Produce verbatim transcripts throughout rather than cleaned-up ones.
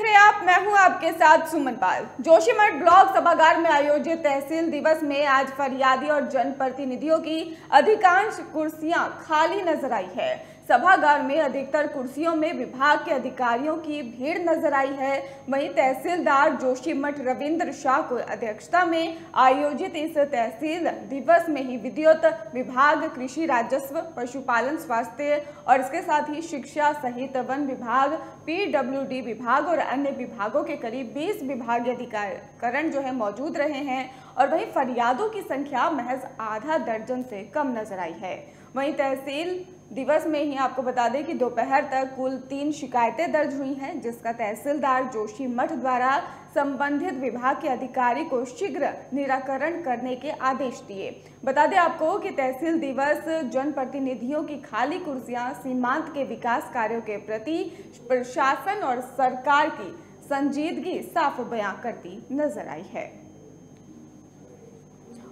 देख रहे हैं आप, मैं हूं आपके साथ सुमन पाल। जोशीमठ ब्लॉक सभागार में आयोजित तहसील दिवस में आज फरियादी और जनप्रतिनिधियों की अधिकांश कुर्सियां खाली नजर आई है। सभागार में अधिकतर कुर्सियों में विभाग के अधिकारियों की भीड़ नजर आई है। वहीं तहसीलदार जोशीमठ रविंद्र शाह को अध्यक्षता में आयोजित इस तहसील दिवस में ही विद्युत विभाग, कृषि, राजस्व, पशुपालन, स्वास्थ्य और इसके साथ ही शिक्षा सहित वन विभाग, पीडब्ल्यूडी विभाग और अन्य विभागों के करीब बीस विभागीय अधिकारीकरण जो है मौजूद रहे हैं। और वहीं फरियादों की संख्या महज आधा दर्जन से कम नजर आई है। वहीं तहसील दिवस में ही आपको बता दें कि दोपहर तक कुल तीन शिकायतें दर्ज हुई हैं, जिसका तहसीलदार जोशीमठ द्वारा संबंधित विभाग के अधिकारी को शीघ्र निराकरण करने के आदेश दिए। बता दें आपको कि तहसील दिवस जनप्रतिनिधियों की खाली कुर्सियां सीमांत के विकास कार्यों के प्रति प्रशासन और सरकार की संजीदगी साफ बयां करती नजर आई है।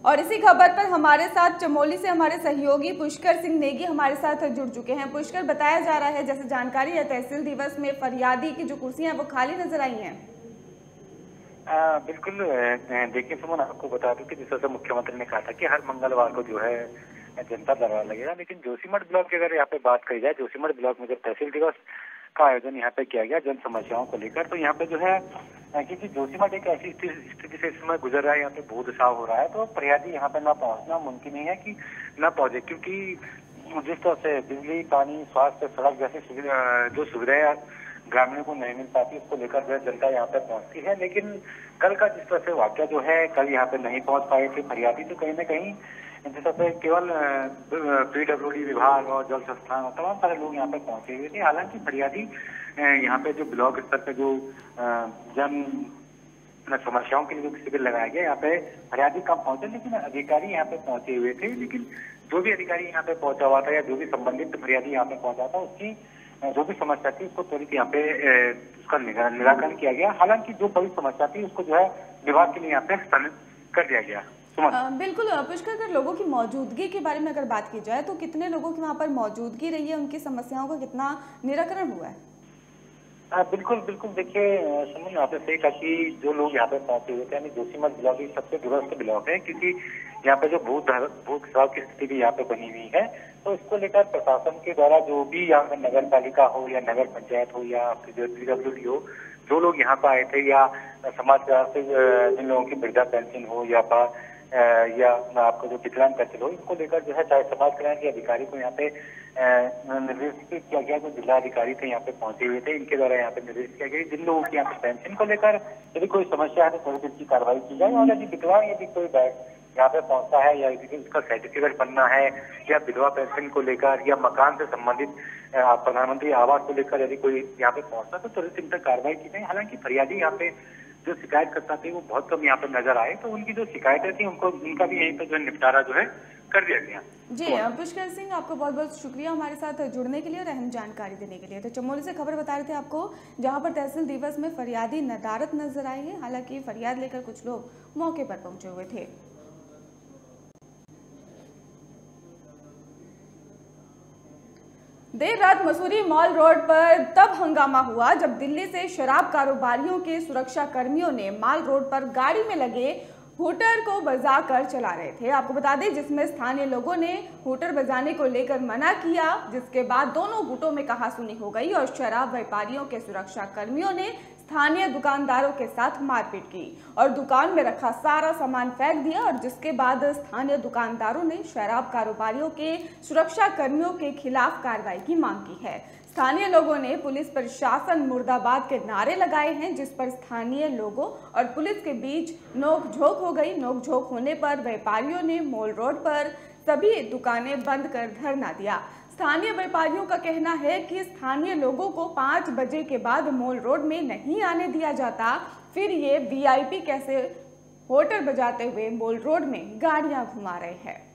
और इसी खबर पर हमारे साथ चमोली से हमारे सहयोगी पुष्कर सिंह नेगी हमारे साथ जुड़ चुके हैं। पुष्कर, बताया जा रहा है, जैसे जानकारी है, तहसील दिवस में फरियादी की जो कुर्सियां वो खाली नजर आई हैं। बिल्कुल, देखिए सुमन, आपको बता दूं कि जिस तरह से मुख्यमंत्री ने कहा था कि हर मंगलवार को जो है जनता दरबार लगेगा, लेकिन जोशीमठ ब्लॉक की अगर यहाँ पे बात करी जाए, जोशीमठ ब्लॉक में जब तहसील दिवस का आयोजन यहाँ पे किया गया जन समस्याओं को लेकर, तो यहाँ पे जो है क्योंकि जोशीमठ एक ऐसी स्थिति से इस समय गुजर रहा है, यहाँ पे भू दशाव हो रहा है, तो फरियादी यहाँ पे ना पहुंचना मुमकिन नहीं है कि ना पहुंचे, क्योंकि जिस तरह से बिजली, पानी, स्वास्थ्य, सड़क जैसी जो सुविधाएं ग्रामीणों को नहीं मिल पाती, उसको लेकर जो है जनता यहाँ पे पहुंचती है। लेकिन कल का जिस तरह से वाक्य जो है, कल यहाँ पे नहीं पहुंच पाए थे फरियादी, तो कहीं ना कहीं जिस तरह से केवल पीडब्ल्यूडी विभाग और जल संस्थान तमाम सारे लोग यहाँ पे पहुंचे हुए थे। हालांकि फरियादी यहाँ पे जो ब्लॉक स्तर पे जो जन समस्याओं के लिए जो शिविर लगाया गया, यहाँ पे फरियादी कम पहुंचे, लेकिन अधिकारी यहाँ पे पहुंचे हुए थे। लेकिन जो भी अधिकारी यहाँ पे पहुंचा हुआ था या जो भी संबंधित फरियादी यहाँ पे पहुंचा था, उसकी जो भी समस्या थी उसको त्वरित यहाँ पे उसका निराकरण किया गया। हालांकि जो बड़ी समस्या थी उसको जो है विभाग के लिए यहाँ पे हस्तांतरित कर दिया गया। आ, बिल्कुल पुष्कर, अगर लोगों की मौजूदगी के बारे में अगर बात की जाए तो कितने लोगों की वहाँ पर मौजूदगी रही है, उनकी समस्याओं का कितना निराकरण हुआ है? आ, बिल्कुल बिल्कुल, देखिए सुमन, यहाँ पे सही कहा कि जो लोग यहाँ पे पहुंचे हुए थे, यानी जोशीमठ ब्लॉक ही सबसे दूरस्थ ब्लॉक है, क्योंकि यहाँ पे जो भूत भूत खराब की स्थिति भी यहाँ पे बनी हुई है, तो इसको लेकर प्रशासन के द्वारा जो भी यहाँ पे नगर पालिका हो या नगर पंचायत हो या पीडब्ल्यूडी हो, जो लोग यहाँ पे आए थे या समाज से जिन लोगों की वृद्धा पेंशन हो या या आपको जो विकलांग कचल हो, इसको लेकर जो है चाहे समाज कल्याण के अधिकारी को यहाँ पे निर्देशित किया गया, जो जिला अधिकारी थे यहाँ पे पहुंचे हुए थे, इनके द्वारा यहाँ पे निर्देश किया गया जिन लोगों की यहाँ पे पेंशन को लेकर यदि कोई समस्या है तो थोड़ी देर की कार्रवाई की जाए, और यदि विकलांग यदि कोई यहाँ पे पहुंचता है या यदि उसका सर्टिफिकेट बनना है या विधवा पेंशन को लेकर या मकान से संबंधित प्रधानमंत्री आवास को लेकर यदि कोई यहाँ पे पहुंचता है तो तुरंत इन पर कार्रवाई की जाए। हालांकि फरियादी यहाँ पे जो शिकायत करता थे वो बहुत कम यहाँ पर नजर आए, तो उनकी जो शिकायतें थी उनको उनका भी यहीं पे जो निपटारा जो है कर दिया गया। जी पुष्कर सिंह, आपको बहुत बहुत शुक्रिया हमारे साथ जुड़ने के लिए और अहम जानकारी देने के लिए। तो चमोली से खबर बता रहे थे आपको, जहां पर तहसील दिवस में फरियादी नदारत नजर आई है। हालांकि फरियाद लेकर कुछ लोग मौके पर पहुंचे हुए थे। देर रात मसूरी मॉल रोड पर तब हंगामा हुआ जब दिल्ली से शराब कारोबारियों के सुरक्षा कर्मियों ने मॉल रोड पर गाड़ी में लगे हुटर को बजा कर चला रहे थे। आपको बता दें जिसमें स्थानीय लोगों ने हुटर बजाने को लेकर मना किया, जिसके बाद दोनों गुटों में कहासुनी हो गई और शराब व्यापारियों के सुरक्षा कर्मियों ने स्थानीय दुकानदारों के साथ मारपीट की और दुकान में रखा सारा सामान फेंक दिया, और जिसके बाद स्थानीय दुकानदारों ने शराब कारोबारियों के सुरक्षा कर्मियों के खिलाफ कार्रवाई की मांग की है। स्थानीय लोगों ने पुलिस प्रशासन मुर्दाबाद के नारे लगाए हैं, जिस पर स्थानीय लोगों और पुलिस के बीच नोकझोंक हो गई। नोकझोंक होने पर व्यापारियों ने मॉल रोड पर सभी दुकानें बंद कर धरना दिया। स्थानीय व्यापारियों का कहना है कि स्थानीय लोगों को पाँच बजे के बाद मॉल रोड में नहीं आने दिया जाता, फिर ये वीआईपी कैसे होटल बजाते हुए मॉल रोड में गाड़ियां घुमा रहे हैं।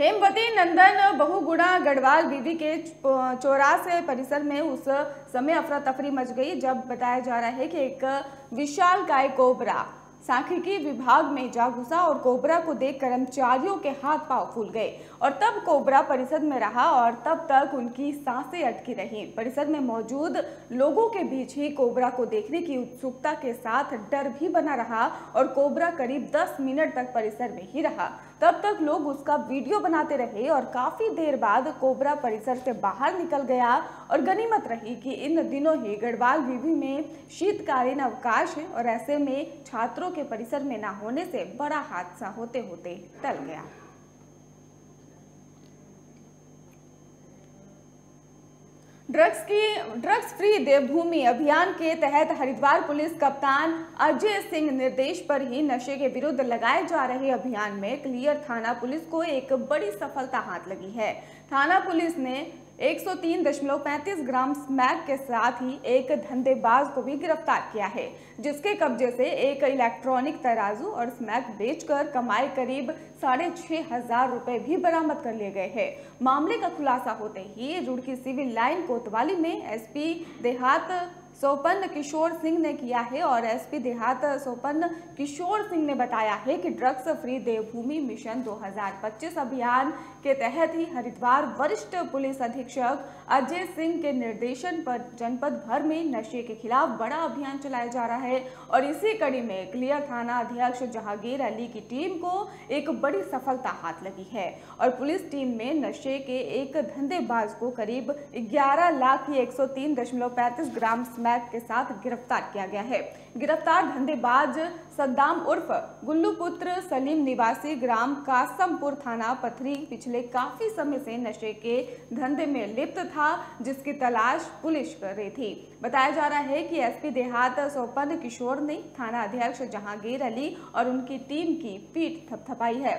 हेमवती नंदन बहुगुणा गढ़वाल बीवी के चौरासे परिसर में उस समय अफरा तफरी मच गई जब बताया जा रहा है कि एक विशालकाय कोबरा सांख्यिकी विभाग में जा घुसा और कोबरा को देख कर्मचारियों के हाथ पांव फूल गए और तब कोबरा परिषद में रहा और तब तक उनकी सांसें अटकी रहीं। परिषद में मौजूद लोगों के बीच ही कोबरा को देखने की उत्सुकता के साथ डर भी बना रहा और कोबरा करीब दस मिनट तक परिसर में ही रहा। तब तक लोग उसका वीडियो बनाते रहे और काफी देर बाद कोबरा परिसर से बाहर निकल गया और गनीमत रही कि इन दिनों ही गढ़वाल विवि में शीतकालीन अवकाश है और ऐसे में छात्रों के परिसर में ना होने से बड़ा हादसा होते होते टल गया। ड्रग्स की ड्रग्स फ्री देवभूमि अभियान के तहत हरिद्वार पुलिस कप्तान अजय सिंह निर्देश पर ही नशे के विरुद्ध लगाए जा रहे अभियान में क्लियर थाना पुलिस को एक बड़ी सफलता हाथ लगी है। थाना पुलिस ने एक सौ तीन दशमलव पैंतीस ग्राम स्मैक के साथ ही एक धंधेबाज को भी गिरफ्तार किया है, जिसके कब्जे से एक इलेक्ट्रॉनिक तराजू और स्मैक बेचकर कमाए करीब साढ़े छह हजार रुपए भी बरामद कर लिए गए हैं। मामले का खुलासा होते ही रुड़की सिविल लाइन कोतवाली में एसपी देहात सोपन किशोर सिंह ने किया है और एसपी देहात सोपन किशोर सिंह ने बताया है कि ड्रग्स फ्री देवभूमि मिशन दो हज़ार पच्चीस अभियान के तहत ही हरिद्वार वरिष्ठ पुलिस अधीक्षक अजय सिंह के निर्देशन पर जनपद भर में नशे के खिलाफ बड़ा अभियान चलाया जा रहा है और इसी कड़ी में क्लियर थाना अध्यक्ष जहांगीर अली की टीम को एक बड़ी सफलता हाथ लगी है और पुलिस टीम में नशे के एक धंधेबाज को करीब ग्यारह लाख की एक सौ तीन दशमलव पैंतीस ग्राम स्मैक के साथ गिरफ्तार किया गया है। गिरफ्तार धंधेबाज सद्दाम उर्फ गुल्लू पुत्र सलीम निवासी ग्राम कासमपुर थाना पथरी पिछले काफी समय से नशे के धंधे में लिप्त था, जिसकी तलाश पुलिस कर रही थी। बताया जा रहा है कि एसपी देहात सोपन किशोर ने थाना अध्यक्ष जहांगीर अली और उनकी टीम की पीठ थपथपाई है।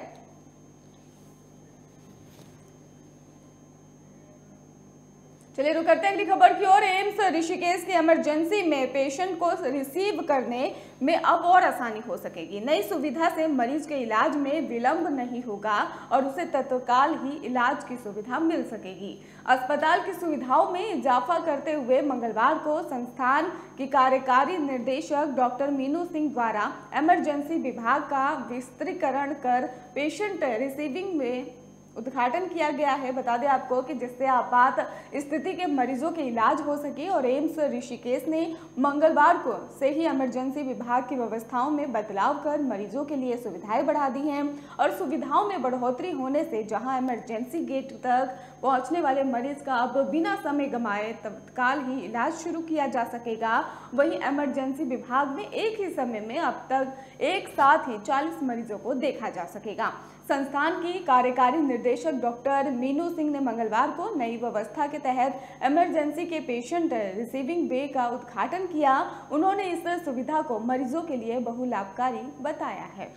चलिए रुक करते हैं अगली खबर की ओर। एम्स ऋषिकेश की इमरजेंसी में पेशेंट को रिसीव करने में अब और आसानी हो सकेगी। नई सुविधा से मरीज के इलाज में विलंब नहीं होगा और उसे तत्काल ही इलाज की सुविधा मिल सकेगी। अस्पताल की सुविधाओं में इजाफा करते हुए मंगलवार को संस्थान की कार्यकारी निर्देशक डॉक्टर मीनू सिंह द्वारा इमरजेंसी विभाग का विस्तृतीकरण कर पेशेंट रिसीविंग में उद्घाटन किया गया है। बता दें आपको कि जिससे आपात स्थिति के मरीजों के इलाज हो सके और एम्स ऋषिकेश ने मंगलवार को से ही इमरजेंसी विभाग की व्यवस्थाओं में बदलाव कर मरीजों के लिए सुविधाएं बढ़ा दी हैं और सुविधाओं में बढ़ोतरी होने से जहां इमरजेंसी गेट तक पहुंचने वाले मरीज का अब बिना समय गंवाए तत्काल ही इलाज शुरू किया जा सकेगा। वहीं इमरजेंसी विभाग में एक ही समय में अब तक एक साथ ही चालीस मरीजों को देखा जा सकेगा। संस्थान की कार्यकारी निर्देशक डॉक्टर मीनू सिंह ने मंगलवार को नई व्यवस्था के तहत इमरजेंसी के पेशेंट रिसीविंग बे का उद्घाटन किया। उन्होंने इस सुविधा को मरीजों के लिए बहुलाभकारी बताया है।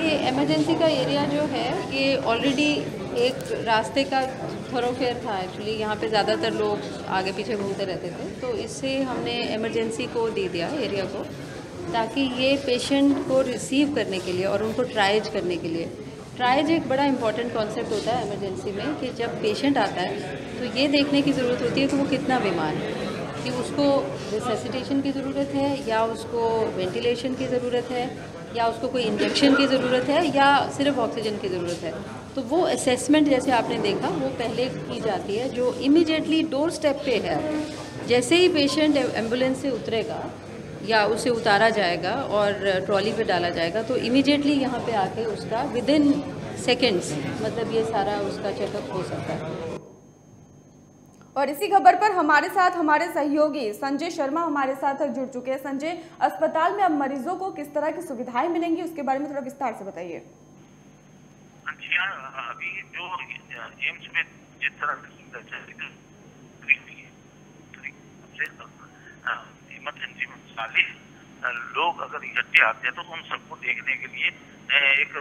ये इमरजेंसी का एरिया जो है ये ऑलरेडी एक रास्ते का थोरोफेयर था। एक्चुअली यहाँ पे ज़्यादातर लोग आगे पीछे घूमते रहते थे, तो इससे हमने इमरजेंसी को दे दिया एरिया को, ताकि ये पेशेंट को रिसीव करने के लिए और उनको ट्राइज करने के लिए। ट्राइज एक बड़ा इंपॉर्टेंट कॉन्सेप्ट होता है इमरजेंसी में कि जब पेशेंट आता है तो ये देखने की ज़रूरत होती है कि वो कितना बीमार है, कि उसको रिससिटेशन की ज़रूरत है या उसको वेंटिलेशन की ज़रूरत है या उसको कोई इंजेक्शन की ज़रूरत है या सिर्फ ऑक्सीजन की ज़रूरत है। तो वो असेसमेंट जैसे आपने देखा वो पहले की जाती है, जो इमीडिएटली डोर स्टेप पे है। जैसे ही पेशेंट एम्बुलेंस से उतरेगा या उसे उतारा जाएगा और ट्रॉली पे डाला जाएगा, तो इमीडिएटली यहाँ पे आके उसका विद इन सेकेंड्स मतलब ये सारा उसका चेकअप हो सकता है। और इसी खबर पर हमारे साथ हमारे सहयोगी संजय शर्मा हमारे साथ जुड़ चुके हैं। संजय, अस्पताल में अब मरीजों को किस तरह की सुविधाएं मिलेंगी उसके बारे में थोड़ा विस्तार से बताइए। अभी जो एम्स में जिस तरह इमरजेंसी में चालीस लोग अगर इकट्ठे आते हैं तो उन सबको देखने के लिए एक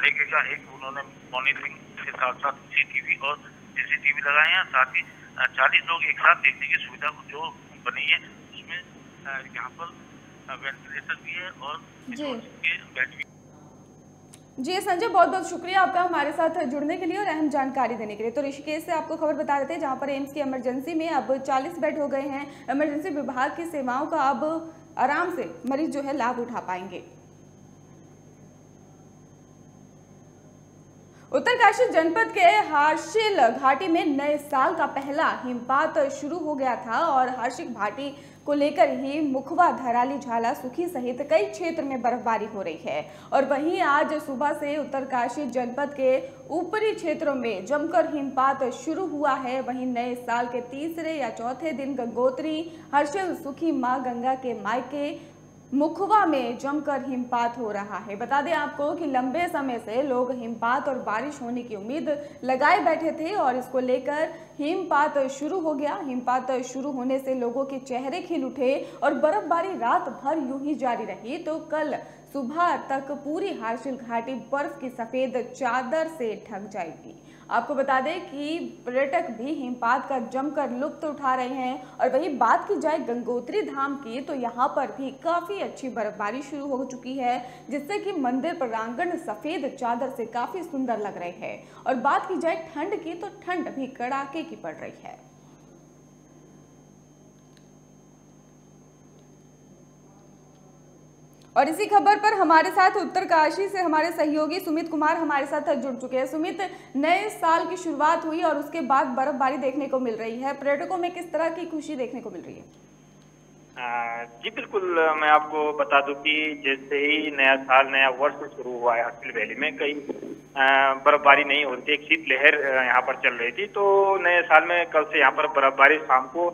तरीके का एक उन्होंने मॉनिटरिंग के साथ साथ सीसीटीवी और सीसीटीवी लगाए हैं। साथ ही चालीस लोग एक साथ देखने की सुविधा जो बनी है उसमें यहाँ पर वेंटिलेशन भी है और बेड भी। जी संजय, बहुत बहुत शुक्रिया आपका हमारे साथ जुड़ने के लिए और अहम जानकारी देने के लिए। तो ऋषिकेश से आपको खबर बता देते हैं जहां पर एम्स की इमरजेंसी में अब चालीस बेड हो गए हैं। इमरजेंसी विभाग की सेवाओं का अब आराम से मरीज जो है लाभ उठा पाएंगे। उत्तरकाशी जनपद के हर्षिल घाटी में नए साल का पहला हिमपात शुरू हो गया था और हर्षिल घाटी को लेकर ही मुखवा, धराली, झाला, सुखी सहित कई क्षेत्र में बर्फबारी हो रही है। और वहीं आज सुबह से उत्तरकाशी जनपद के ऊपरी क्षेत्रों में जमकर हिमपात शुरू हुआ है। वहीं नए साल के तीसरे या चौथे दिन गंगोत्री, हर्षिल, सुखी, माँ गंगा के मायके मुखवा में जमकर हिमपात हो रहा है। बता दें आपको कि लंबे समय से लोग हिमपात और बारिश होने की उम्मीद लगाए बैठे थे और इसको लेकर हिमपात शुरू हो गया। हिमपात शुरू होने से लोगों के चेहरे खिल उठे और बर्फबारी रात भर यूं ही जारी रही तो कल सुबह तक पूरी हर्षिल घाटी बर्फ की सफेद चादर से ढक जाएगी। आपको बता दें कि पर्यटक भी हिमपात का जमकर लुत्फ उठा रहे हैं। और वही बात की जाए गंगोत्री धाम की तो यहाँ पर भी काफी अच्छी बर्फबारी शुरू हो चुकी है, जिससे कि मंदिर प्रांगण सफेद चादर से काफी सुंदर लग रहे हैं। और बात की जाए ठंड की तो ठंड भी कड़ाके की पड़ रही है। और इसी खबर पर हमारे साथ उत्तरकाशी से हमारे सहयोगी सुमित कुमार हमारे साथ जुड़ चुके हैं। सुमित, नए साल की शुरुआत हुई और उसके बाद बर्फबारी देखने को मिल रही है, पर्यटकों में किस तरह की खुशी देखने को मिल रही है? जी बिल्कुल, मैं आपको बता दूं कि जैसे ही नया साल नया वर्ष शुरू हुआ है हर्षिल वैली में कई बर्फबारी नहीं होती, एक शीतलहर यहाँ पर चल रही थी तो नए साल में कल से यहाँ पर बर्फबारी शाम को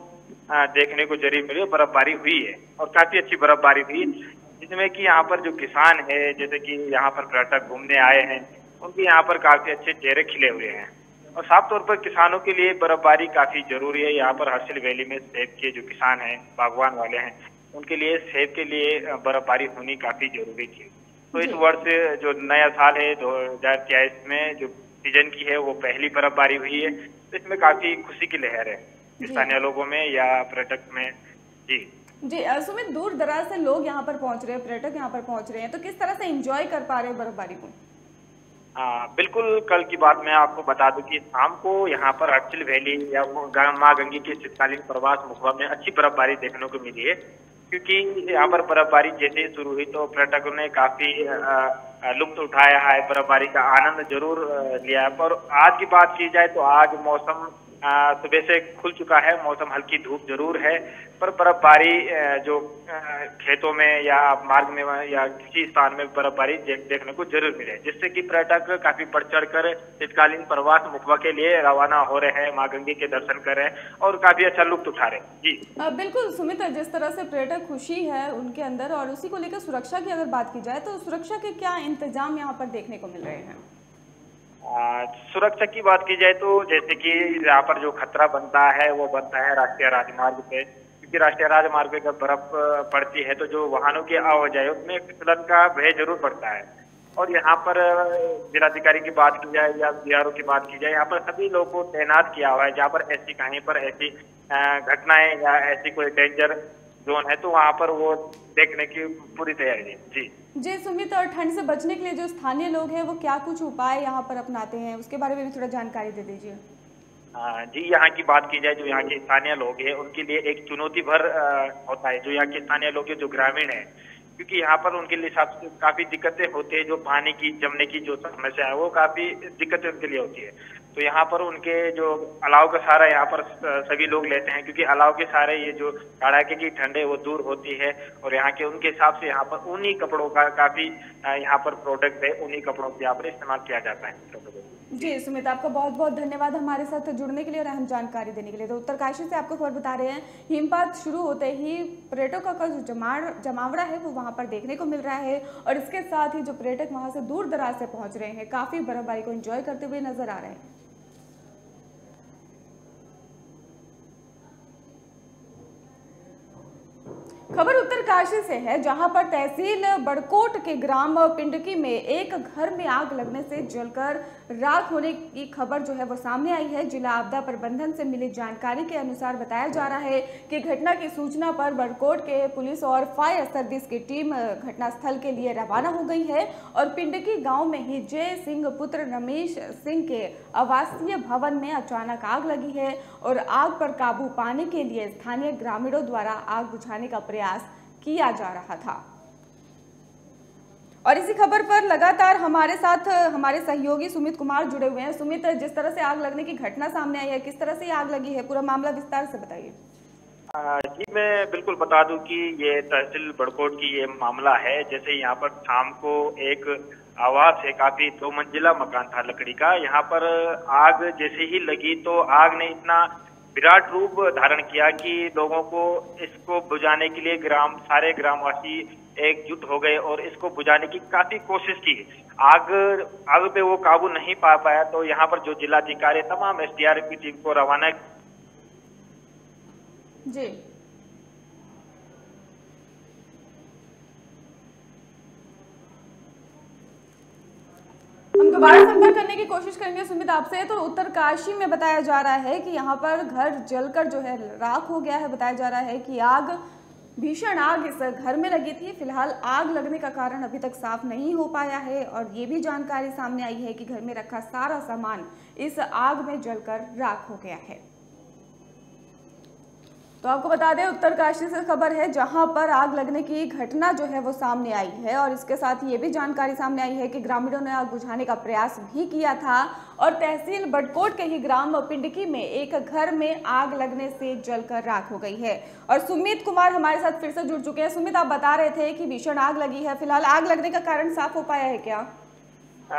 देखने को जरूर मिली। बर्फबारी हुई है और काफी अच्छी बर्फबारी हुई, जिसमें कि यहाँ पर जो किसान है, जैसे कि यहाँ पर पर्यटक घूमने आए हैं, उनके यहाँ पर काफी अच्छे चेहरे खिले हुए हैं। और साफ तौर पर किसानों के लिए बर्फबारी काफी जरूरी है। यहाँ पर हर्षिल वैली में सेब के जो किसान हैं, बागवान वाले हैं, उनके लिए सेब के लिए बर्फबारी होनी काफी जरूरी थी। तो इस वर्ष जो नया साल है दो हजार तेईस में जो सीजन की है वो पहली बर्फबारी हुई है, तो इसमें काफी खुशी की लहर है स्थानीय लोगों में या पर्यटक में। जी जी सुमित, दूर दराज से लोग यहाँ पर पहुँच रहे हैं, पर्यटक यहाँ पर पहुँच रहे हैं, तो किस तरह से एंजॉय कर पा रहे हैं बर्फबारी को? आ, बिल्कुल, कल की बात मैं आपको बता दूं कि शाम को यहाँ पर हर्षिल वैली या माँ गंगी के शीतकालीन प्रवास मुखवा में अच्छी बर्फबारी देखने को मिली है, क्योंकि यहाँ पर बर्फबारी जैसे ही शुरू हुई तो पर्यटकों ने काफी लुत्फ उठाया है, बर्फबारी का आनंद जरूर लिया है। पर आज की बात की जाए तो आज मौसम सुबह से खुल चुका है, मौसम हल्की धूप जरूर है, पर बर्फबारी जो खेतों में या मार्ग में या किसी स्थान में बर्फबारी देखने को जरूर मिले, जिससे कि पर्यटक काफी बढ़ चढ़ कर शीतकालीन प्रवास मुखवा के लिए रवाना हो रहे हैं, माँ गंगी के दर्शन कर रहे हैं और काफी अच्छा लुत्फ उठा रहे हैं। जी आ, बिल्कुल सुमित, जिस तरह से पर्यटक खुशी है उनके अंदर, और उसी को लेकर सुरक्षा की अगर बात की जाए तो सुरक्षा के क्या इंतजाम यहाँ पर देखने को मिल रहे हैं? आ, सुरक्षा की बात की जाए तो जैसे कि यहाँ पर जो खतरा बनता है वो बनता है राष्ट्रीय राजमार्ग पे, क्योंकि राष्ट्रीय राजमार्ग पे जब बर्फ पड़ती है तो जो वाहनों की आवाजाही उसमें फिसलन का भय जरूर पड़ता है। और यहाँ पर जिलाधिकारी की बात की जाए या बीआरओ की बात की जाए, यहाँ पर सभी लोगों को तैनात किया हुआ है। जहाँ पर ऐसी कहीं पर ऐसी घटनाएं या ऐसी कोई डेंजर जोन है तो वहाँ पर वो देखने की पूरी तैयारी है। जी जी सुमित, और ठंड से बचने के लिए जो स्थानीय लोग हैं वो क्या कुछ उपाय यहाँ पर अपनाते हैं उसके बारे में भी थोड़ा जानकारी दे दीजिए। जी, यहाँ की बात की जाए जो यहाँ के स्थानीय लोग हैं उनके लिए एक चुनौती भर होता है, जो यहाँ के स्थानीय लोग हैं जो ग्रामीण हैं, क्योंकि यहाँ पर उनके लिए सबसे काफी दिक्कतें होती है, जो पानी की जमने की जो समस्या है वो काफी दिक्कतें उनके लिए होती है। तो यहाँ पर उनके जो अलाव का सहारा यहाँ पर सभी लोग लेते हैं, क्योंकि अलाव के सहारे ये जो कड़ाके की ठंड है वो दूर होती है। और यहाँ के उनके हिसाब से यहाँ पर उन्हीं कपड़ों का काफी यहाँ पर प्रोडक्ट है, उन्हीं कपड़ों का यहाँ पर इस्तेमाल किया जाता है। जी सुमित, आपका बहुत बहुत धन्यवाद हमारे साथ जुड़ने के लिए और अहम जानकारी देने के लिए। तो उत्तरकाशी से आपको खबर बता रहे हैं, हिमपात शुरू होते ही पर्यटकों का जो जमा जमावड़ा है वो वहाँ पर देखने को मिल रहा है। और इसके साथ ही जो पर्यटक वहाँ से दूर दराज से पहुँच रहे हैं काफ़ी बर्फबारी को एंजॉय करते हुए नजर आ रहे हैं। खबर उत्तरकाशी से है, जहां पर तहसील बड़कोट के ग्राम पिंडकी में एक घर में आग लगने से जलकर राख होने की खबर जो है वो सामने आई है। जिला आपदा प्रबंधन से मिली जानकारी के अनुसार बताया जा रहा है कि घटना की सूचना पर बड़कोट के पुलिस और फायर सर्विस की टीम घटनास्थल के लिए रवाना हो गई है और पिंडकी गाँव में ही जय सिंह पुत्र रमेश सिंह के आवासीय भवन में अचानक आग लगी है और आग पर काबू पाने के लिए स्थानीय ग्रामीणों द्वारा आग बुझाने का प्रयास किया जा रहा था। और इसी खबर पर लगातार हमारे साथ हमारे सहयोगी सुमित कुमार जुड़े हुए हैं। सुमित, जिस तरह से आग लगने की घटना सामने आई है, किस तरह से आग लगी है, पूरा मामला विस्तार से बताइए। जी, मैं बिल्कुल बता दूं कि ये तहसील बड़कोट की ये मामला है। जैसे यहाँ पर शाम को एक आवाज है, काफी दो मंजिला मकान था लकड़ी का। यहाँ पर आग जैसे ही लगी तो आग ने इतना विराट रूप धारण किया कि लोगों को इसको बुझाने के लिए ग्राम सारे ग्रामवासी एकजुट हो गए और इसको बुझाने की काफी कोशिश की। आग आग पे वो काबू नहीं पा पाया तो यहाँ पर जो जिलाधिकारी तमाम एसडीआरएफ की टीम को रवाना जी। हम दोबारा संपर्क करने की कोशिश करेंगे सुमित आपसे। तो उत्तरकाशी में बताया जा रहा है कि यहाँ पर घर जलकर जो है राख हो गया है। बताया जा रहा है कि आग, भीषण आग इस घर में लगी थी। फिलहाल आग लगने का कारण अभी तक साफ नहीं हो पाया है और ये भी जानकारी सामने आई है कि घर में रखा सारा सामान इस आग में जलकर राख हो गया है। तो आपको बता दें, उत्तरकाशी से खबर है जहां पर आग लगने की घटना जो है वो सामने आई है और इसके साथ ये भी जानकारी सामने आई है कि ग्रामीणों ने आग बुझाने का प्रयास भी किया था और तहसील बड़कोट के ही ग्राम पिंडकी में एक घर में आग लगने से जलकर राख हो गई है। और सुमित कुमार हमारे साथ फिर से जुड़ चुके हैं। सुमित, आप बता रहे थे कि भीषण आग लगी है, फिलहाल आग लगने का कारण साफ हो पाया है क्या? आ,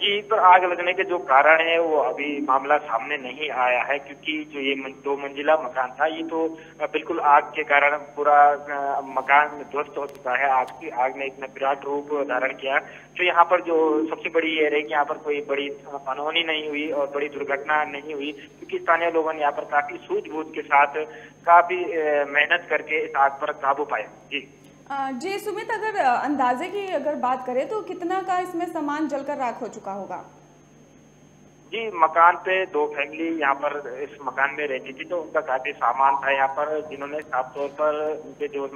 जी, तो आग लगने के जो कारण है वो अभी मामला सामने नहीं आया है, क्योंकि जो ये दो मंजिला मकान था ये तो बिल्कुल आग के कारण पूरा मकान ध्वस्त हो चुका है। आग की आग ने इतना विराट रूप धारण किया। तो यहाँ पर जो सबसे बड़ी ये रही कि यहाँ पर कोई बड़ी अनहोनी नहीं हुई और बड़ी दुर्घटना नहीं हुई, क्योंकि स्थानीय लोगों ने यहाँ पर काफी सूझबूझ के साथ काफी मेहनत करके इस आग पर काबू पाया। जी जी सुमित, अगर अंदाजे की अगर बात करें तो कितना का इसमें सामान जलकर राख हो चुका होगा? जी, मकान पे दो फैमिली यहाँ पर इस मकान में रहती थी तो उनका काफी सामान था यहाँ पर, जिन्होंने साफ तौर पर उनके जो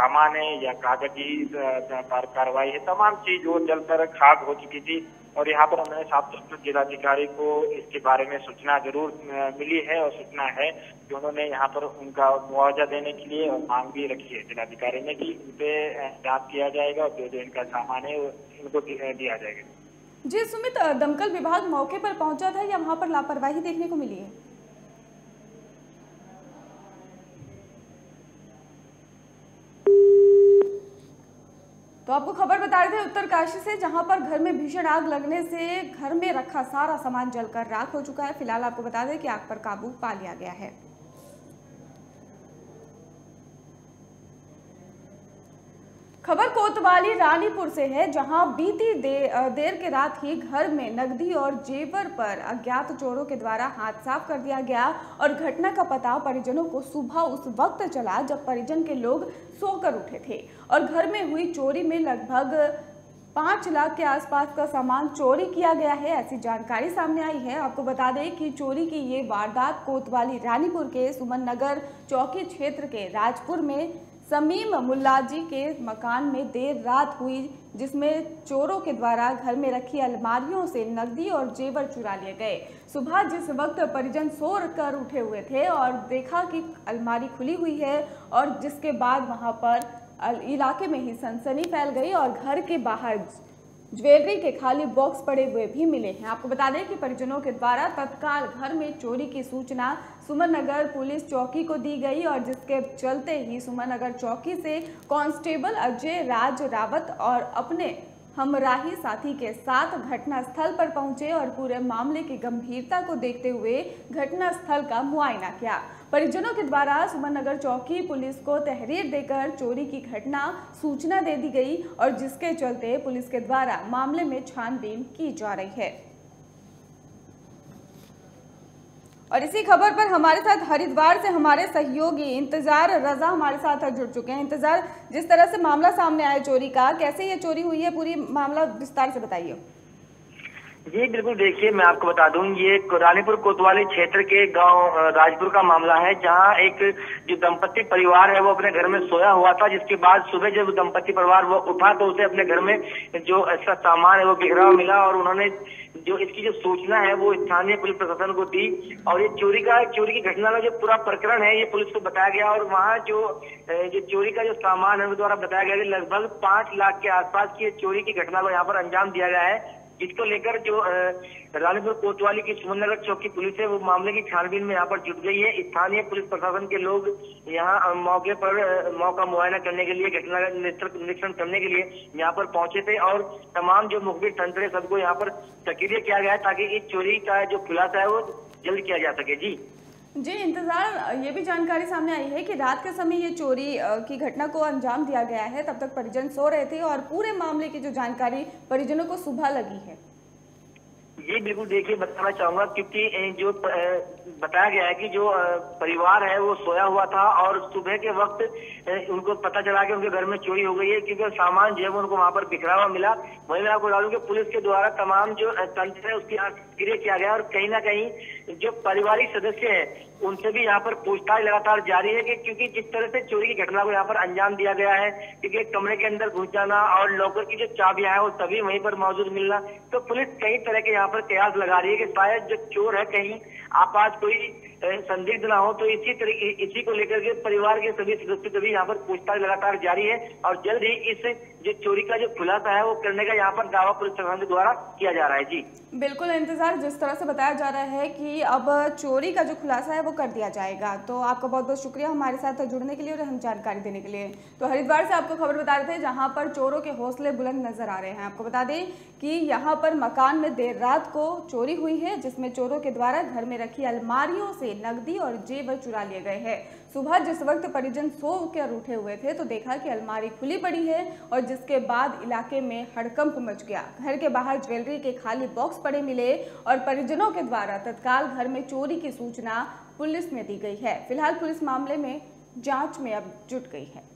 सामान है या कागजी कार्रवाई है तमाम चीज वो जलकर खाक हो चुकी थी। और यहाँ पर हमने साफ तौर पर जिलाधिकारी को इसके बारे में सूचना जरूर मिली है और सूचना है कि उन्होंने यहाँ पर उनका मुआवजा देने के लिए और मांग भी रखी है जिलाधिकारी ने कि उनपे जांच किया जाएगा और जो जो इनका सामान है उनको दिया जाएगा। जी सुमित, दमकल विभाग मौके पर पहुंचा था या वहाँ पर लापरवाही देखने को मिली है? तो आपको खबर बता रहे थे उत्तरकाशी से, जहां पर घर में भीषण आग लगने से घर में रखा सारा सामान जलकर राख हो चुका है। फिलहाल आपको बता दें कि आग पर काबू पा लिया गया है। खबर कोतवाली रानीपुर से है, जहां बीती दे, देर के रात ही घर में नकदी और जेवर पर अज्ञात चोरों के द्वारा हाथ साफ कर दिया गया और घटना का पता परिजनों को सुबह उस वक्त चला जब परिजन के लोग सोकर उठे थे और घर में हुई चोरी में लगभग पाँच लाख के आसपास का सामान चोरी किया गया है, ऐसी जानकारी सामने आई है। आपको बता दें कि चोरी की ये वारदात कोतवाली रानीपुर के सुमन नगर चौकी क्षेत्र के राजपुर में समीम मुल्ला जी के मकान में देर रात हुई, जिसमें चोरों के द्वारा घर में रखी अलमारियों से नकदी और जेवर चुरा लिए गए। सुबह जिस वक्त परिजन सो कर उठे हुए थे और देखा कि अलमारी खुली हुई है और जिसके बाद वहां पर इलाके में ही सनसनी फैल गई और घर के बाहर ज्वेलरी के खाली बॉक्स पड़े हुए भी मिले हैं। आपको बता दें कि परिजनों के द्वारा तत्काल घर में चोरी की सूचना सुमन नगर पुलिस चौकी को दी गई और जिसके चलते ही सुमन नगर चौकी से कांस्टेबल अजय राज रावत और अपने हमराही साथी के साथ घटनास्थल पर पहुंचे और पूरे मामले की गंभीरता को देखते हुए घटनास्थल का मुआयना किया। परिजनों के द्वारा सुमन नगर चौकी पुलिस को तहरीर देकर चोरी की घटना सूचना दे दी गई और जिसके चलते पुलिस के द्वारा मामले में छानबीन की जा रही है। और इसी खबर पर हमारे साथ हरिद्वार से हमारे सहयोगी इंतजार रजा हमारे साथ जुड़ चुके हैं। इंतजार, जिस तरह से मामला सामने आया चोरी का, कैसे ये चोरी हुई है, पूरी मामला विस्तार से बताइए। जी बिल्कुल, देखिए मैं आपको बता दूं, ये रानीपुर कोतवाली क्षेत्र के गांव राजपुर का मामला है, जहां एक जो दंपति परिवार है वो अपने घर में सोया हुआ था, जिसके बाद सुबह जब दंपति परिवार वो उठा तो उसे अपने घर में जो इसका सामान है वो बिखरा हुआ मिला और उन्होंने जो इसकी जो सूचना है वो स्थानीय पुलिस प्रशासन को दी और ये चोरी का चोरी की घटना का जो पूरा प्रकरण है ये पुलिस को बताया गया और वहाँ जो जो चोरी का जो सामान है वो द्वारा बताया गया कि लगभग पांच लाख के आसपास की चोरी की घटना को यहाँ पर अंजाम दिया गया है, जिसको लेकर जो रानीपुर कोतवाली की सुमन नगर चौकी पुलिस है वो मामले की छानबीन में यहाँ पर जुट गई है। स्थानीय पुलिस प्रशासन के लोग यहाँ मौके पर मौका मुआयना करने के लिए, घटना निरीक्षण करने के लिए यहाँ पर पहुंचे थे और तमाम जो मुखबिर तंत्र है सबको यहाँ पर सक्रिय किया गया है ताकि इस चोरी का जो खुलासा है वो जल्द किया जा सके। जी जी इंतजार, ये भी जानकारी सामने आई है कि रात के समय ये चोरी की घटना को अंजाम दिया गया है, तब तक परिजन सो रहे थे और पूरे मामले की जो जानकारी परिजनों को सुबह लगी है। जी बिल्कुल, देखिए बताना चाहूंगा क्योंकि जो बताया गया है कि जो परिवार है वो सोया हुआ था और सुबह के वक्त उनको पता चला कि उनके घर में चोरी हो गई है क्योंकि सामान जो है उनको वहाँ पर बिखरा हुआ मिला। वहीं मैं आपको बता दूं कि पुलिस के द्वारा तमाम जो तंत्र है उसकी यहाँ सक्रिय किया गया और कहीं ना कहीं जो पारिवारिक सदस्य है उनसे भी यहाँ पर पूछताछ लगातार जारी है कि क्योंकि जिस तरह से चोरी की घटना को यहाँ पर अंजाम दिया गया है, क्योंकि कमरे के अंदर घुस जाना और लॉकर की जो चाबियां हैं वो सभी वहीं पर मौजूद मिलना, तो पुलिस कई तरह के यहाँ पर कयास लगा रही है कि शायद जो चोर है कहीं आपात कोई संदिग्ध ना हो, तो इसी तरीके इसी को लेकर के परिवार के सभी सदस्यों से भी यहाँ पर पूछताछ लगातार जारी है और जल्द ही इस जो चोरी का जो खुलासा है वो करने का यहाँ पर दावा पुलिस प्रशासन द्वारा किया जा रहा है। जी बिल्कुल इंतजार, जिस तरह से बताया जा रहा है कि अब चोरी का जो खुलासा है वो कर दिया जाएगा। तो आपका बहुत बहुत शुक्रिया हमारे साथ जुड़ने के लिए और हम जानकारी देने के लिए। तो हरिद्वार से आपको खबर बता रहे थे जहाँ पर चोरों के हौसले बुलंद नजर आ रहे हैं। आपको बता दें कि यहाँ पर मकान में देर रात को चोरी हुई है, जिसमें चोरों के द्वारा घर में रखी अलमारियों से नकदी और जेवर चुरा लिए गए हैं। सुबह जिस वक्त परिजन सो कर उठे हुए थे तो देखा कि अलमारी खुली पड़ी है और जिसके बाद इलाके में हड़कंप मच गया। घर के बाहर ज्वेलरी के खाली बॉक्स पड़े मिले और परिजनों के द्वारा तत्काल घर में चोरी की सूचना पुलिस में दी गई है। फिलहाल पुलिस मामले में जांच में अब जुट गई है।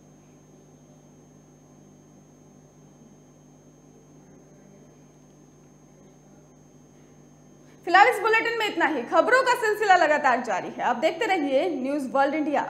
फिलहाल इस बुलेटिन में इतना ही, खबरों का सिलसिला लगातार जारी है। आप देखते रहिए न्यूज़ वर्ल्ड इंडिया।